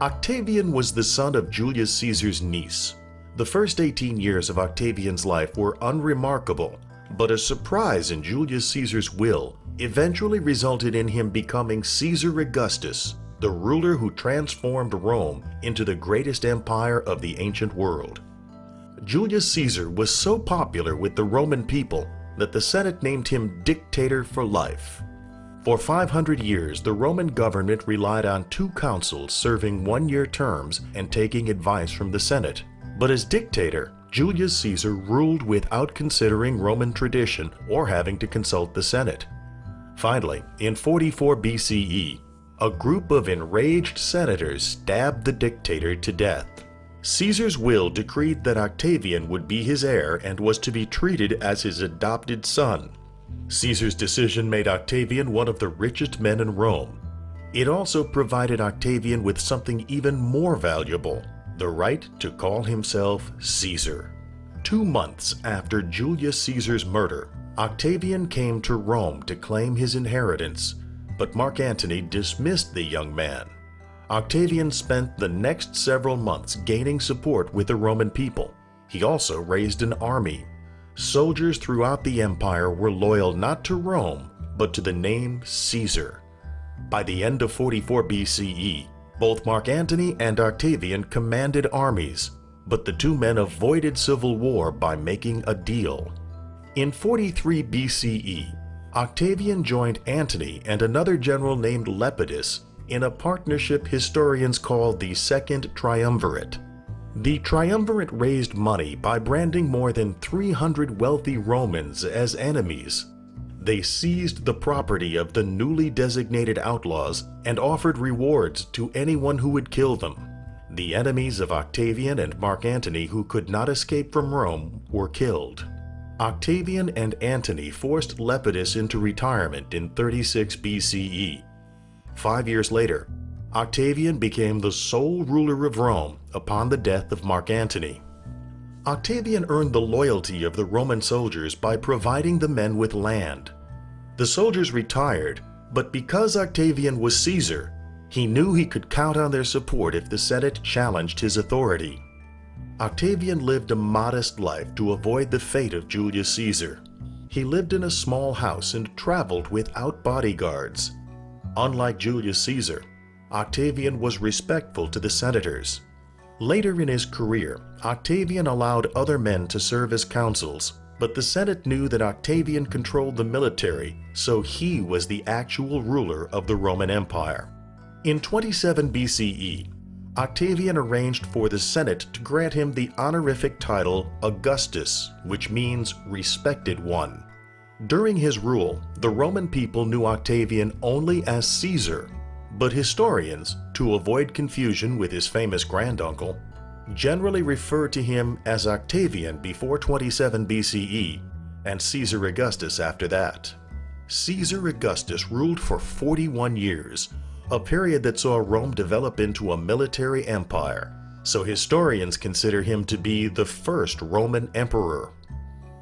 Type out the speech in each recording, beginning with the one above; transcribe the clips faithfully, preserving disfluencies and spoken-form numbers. Octavian was the son of Julius Caesar's niece. The first eighteen years of Octavian's life were unremarkable, but a surprise in Julius Caesar's will eventually resulted in him becoming Caesar Augustus, the ruler who transformed Rome into the greatest empire of the ancient world. Julius Caesar was so popular with the Roman people that the Senate named him dictator for life. For five hundred years, the Roman government relied on two consuls serving one-year terms and taking advice from the Senate. But as dictator, Julius Caesar ruled without considering Roman tradition or having to consult the Senate. Finally, in forty-four B C E, a group of enraged senators stabbed the dictator to death. Caesar's will decreed that Octavian would be his heir and was to be treated as his adopted son. Caesar's decision made Octavian one of the richest men in Rome. It also provided Octavian with something even more valuable: the right to call himself Caesar. Two months after Julius Caesar's murder, Octavian came to Rome to claim his inheritance, but Mark Antony dismissed the young man. Octavian spent the next several months gaining support with the Roman people. He also raised an army. Soldiers throughout the empire were loyal not to Rome, but to the name Caesar. By the end of forty-four B C E, both Mark Antony and Octavian commanded armies, but the two men avoided civil war by making a deal. In forty-three B C E, Octavian joined Antony and another general named Lepidus in a partnership historians call the Second Triumvirate. The triumvirate raised money by branding more than three hundred wealthy Romans as enemies. They seized the property of the newly designated outlaws and offered rewards to anyone who would kill them. The enemies of Octavian and Mark Antony who could not escape from Rome were killed. Octavian and Antony forced Lepidus into retirement in thirty-six B C E. Five years later, Octavian became the sole ruler of Rome upon the death of Mark Antony. Octavian earned the loyalty of the Roman soldiers by providing the men with land. The soldiers retired, but because Octavian was Caesar, he knew he could count on their support if the Senate challenged his authority. Octavian lived a modest life to avoid the fate of Julius Caesar. He lived in a small house and traveled without bodyguards. Unlike Julius Caesar, Octavian was respectful to the senators. Later in his career, Octavian allowed other men to serve as consuls, but the Senate knew that Octavian controlled the military, so he was the actual ruler of the Roman Empire. In twenty-seven B C E, Octavian arranged for the Senate to grant him the honorific title Augustus, which means respected one. During his rule, the Roman people knew Octavian only as Caesar, but historians, to avoid confusion with his famous granduncle, generally refer to him as Octavian before twenty-seven B C E and Caesar Augustus after that. Caesar Augustus ruled for forty-one years, a period that saw Rome develop into a military empire, so historians consider him to be the first Roman emperor.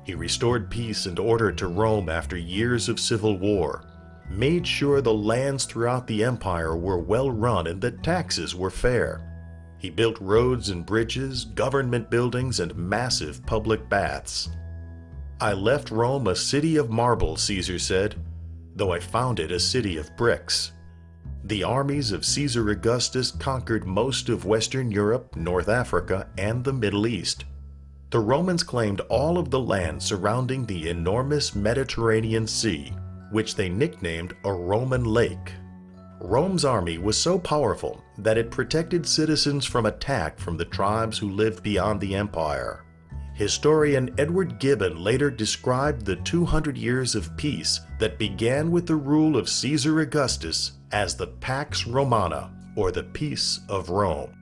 He restored peace and order to Rome after years of civil war, made sure the lands throughout the empire were well run and that taxes were fair. He built roads and bridges, government buildings, and massive public baths. "I left Rome a city of marble," Caesar said, "though I found it a city of bricks." The armies of Caesar Augustus conquered most of Western Europe, North Africa, and the Middle East. The Romans claimed all of the land surrounding the enormous Mediterranean Sea, which they nicknamed a Roman lake. Rome's army was so powerful that it protected citizens from attack from the tribes who lived beyond the empire. Historian Edward Gibbon later described the two hundred years of peace that began with the rule of Caesar Augustus as the Pax Romana, or the Peace of Rome.